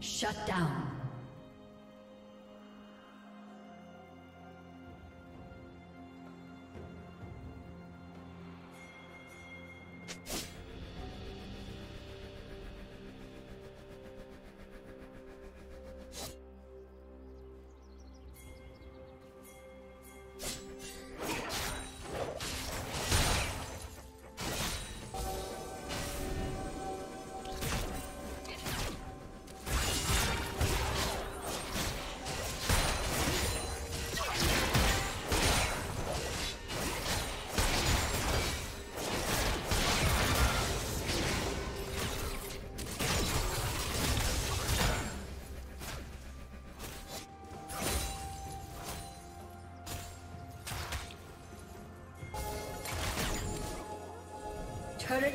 Shut down. Turret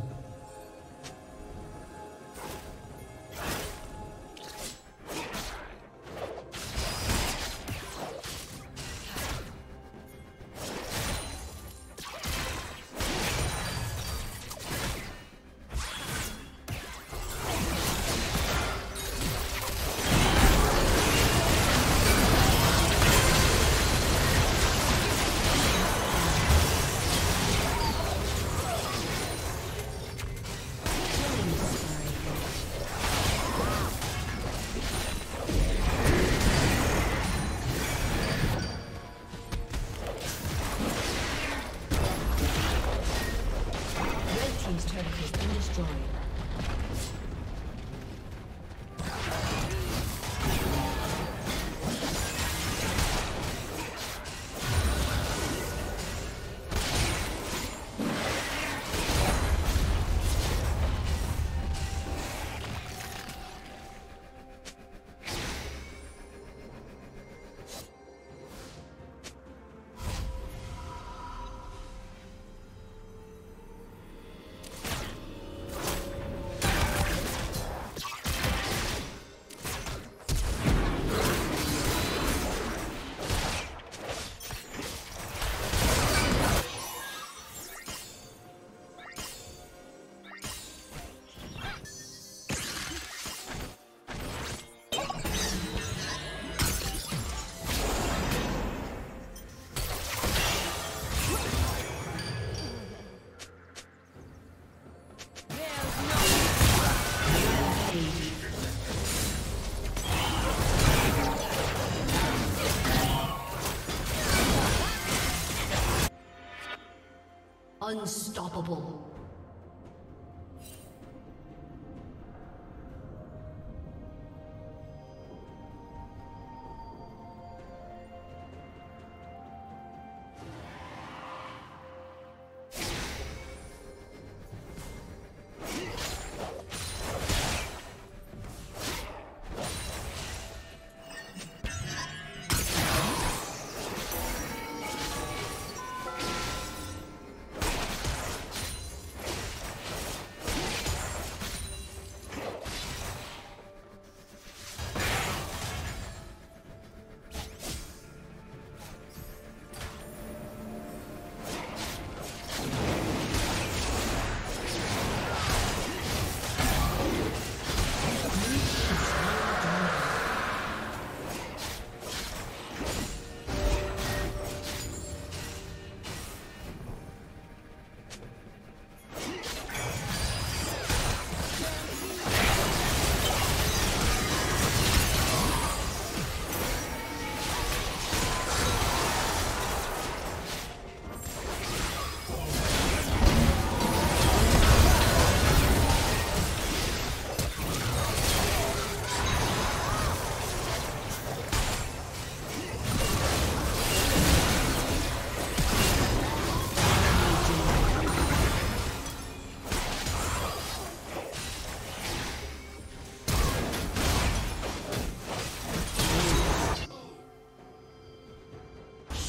Unstoppable.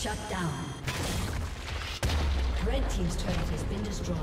Shut down. Red team's turret has been destroyed.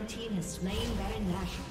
Red team has slain Baron Nashor.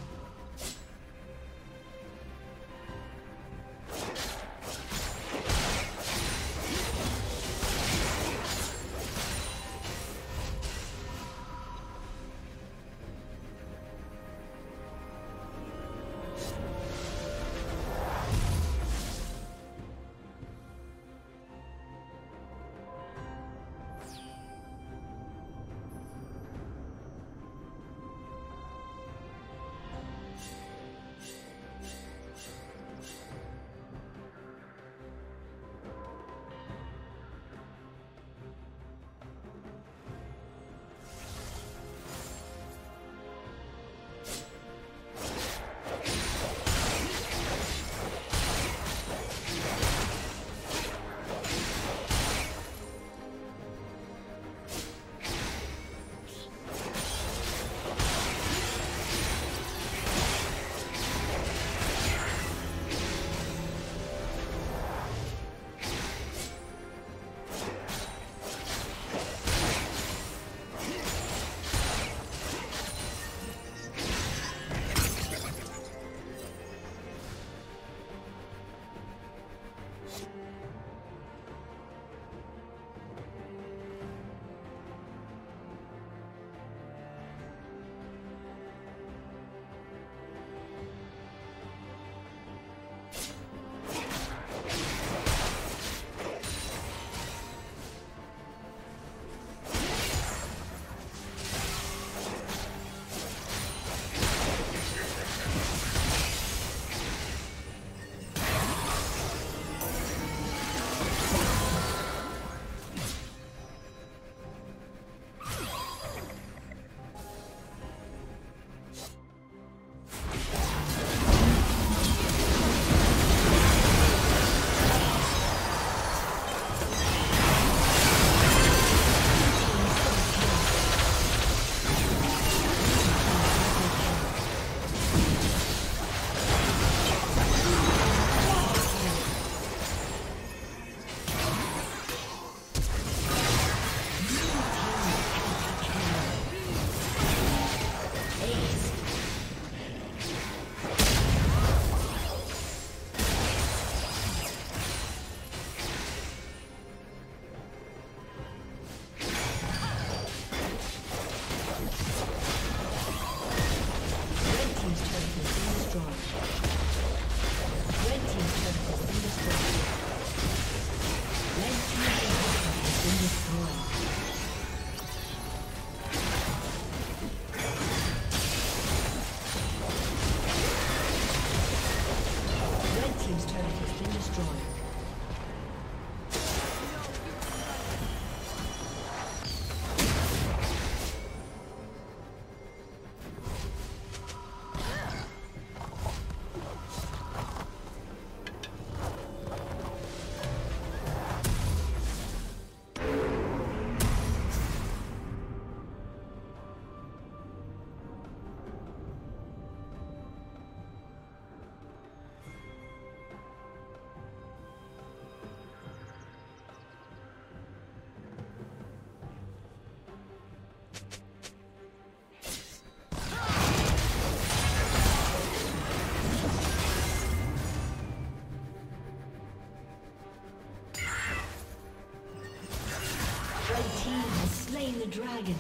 Dragon.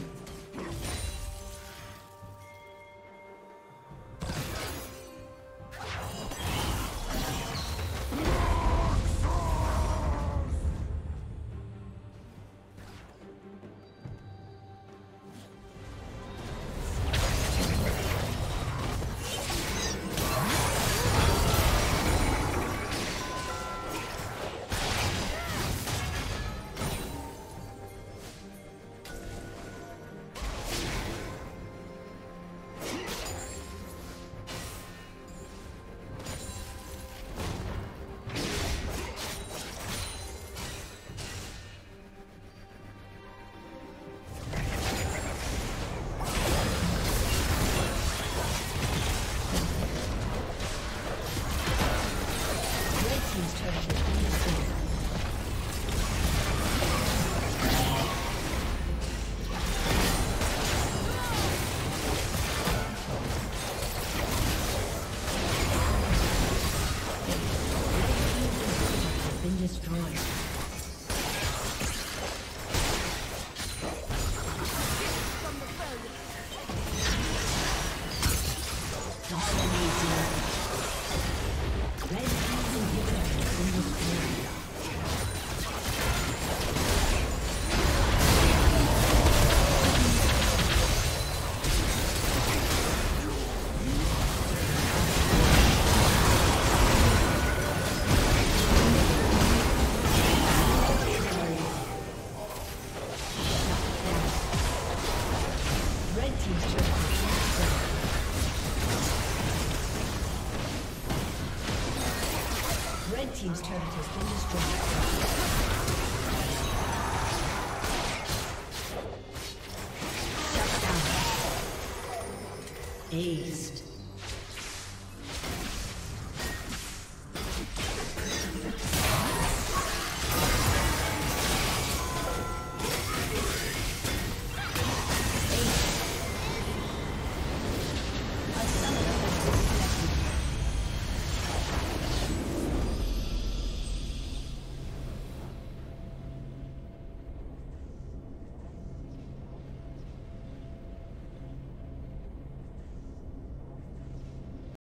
Team's turret has been destroyed. Shut down. Aced.